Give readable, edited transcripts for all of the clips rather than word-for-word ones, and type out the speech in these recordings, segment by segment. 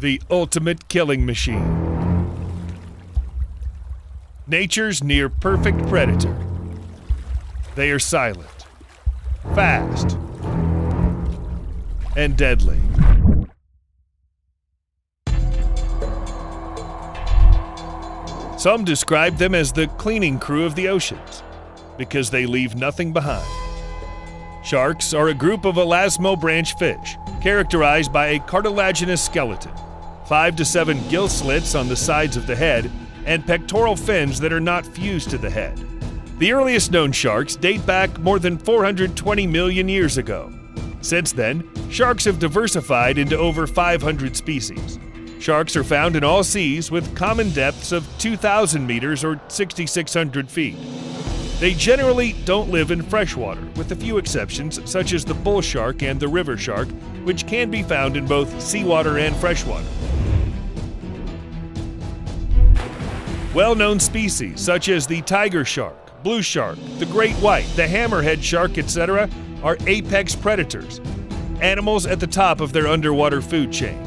the ultimate killing machine. Nature's near-perfect predator. They are silent, fast, and deadly. Some describe them as the cleaning crew of the oceans because they leave nothing behind. Sharks are a group of elasmobranch fish characterized by a cartilaginous skeleton, 5 to 7 gill slits on the sides of the head, and pectoral fins that are not fused to the head. The earliest known sharks date back more than 420 million years ago. Since then, sharks have diversified into over 500 species. Sharks are found in all seas with common depths of 2,000 meters or 6,600 feet. They generally don't live in freshwater, with a few exceptions such as the bull shark and the river shark, which can be found in both seawater and freshwater. Well-known species such as the tiger shark, blue shark, the great white, the hammerhead shark, etc. are apex predators, animals at the top of their underwater food chain.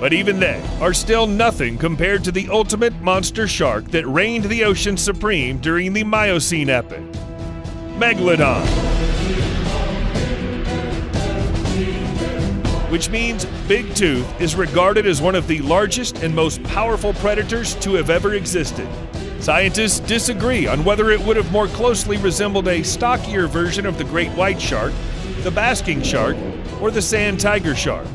But even they are still nothing compared to the ultimate monster shark that reigned the ocean supreme during the Miocene epoch, Megalodon, which means Big Tooth is regarded as one of the largest and most powerful predators to have ever existed. Scientists disagree on whether it would have more closely resembled a stockier version of the great white shark, the basking shark, or the sand tiger shark.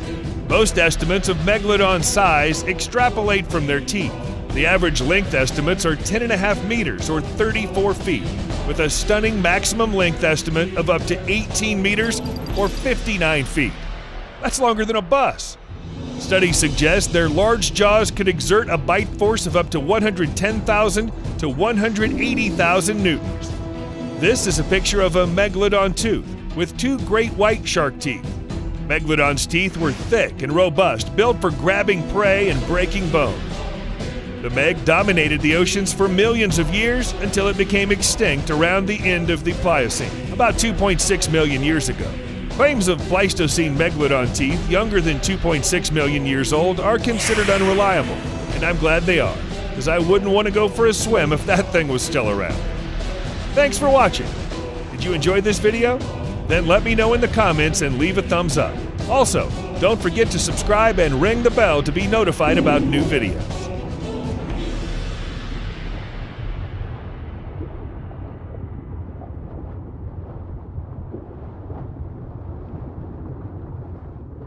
Most estimates of Megalodon's size extrapolate from their teeth. The average length estimates are 10.5 meters or 34 feet, with a stunning maximum length estimate of up to 18 meters or 59 feet. That's longer than a bus. Studies suggest their large jaws could exert a bite force of up to 110,000 to 180,000 newtons. This is a picture of a Megalodon tooth with 2 great white shark teeth. Megalodon's teeth were thick and robust, built for grabbing prey and breaking bones. The Meg dominated the oceans for millions of years until it became extinct around the end of the Pliocene, about 2.6 million years ago. Claims of Pleistocene Megalodon teeth younger than 2.6 million years old are considered unreliable, and I'm glad they are, because I wouldn't want to go for a swim if that thing was still around. Thanks for watching. Did you enjoy this video? Then let me know in the comments and leave a thumbs up. Also, don't forget to subscribe and ring the bell to be notified about new videos.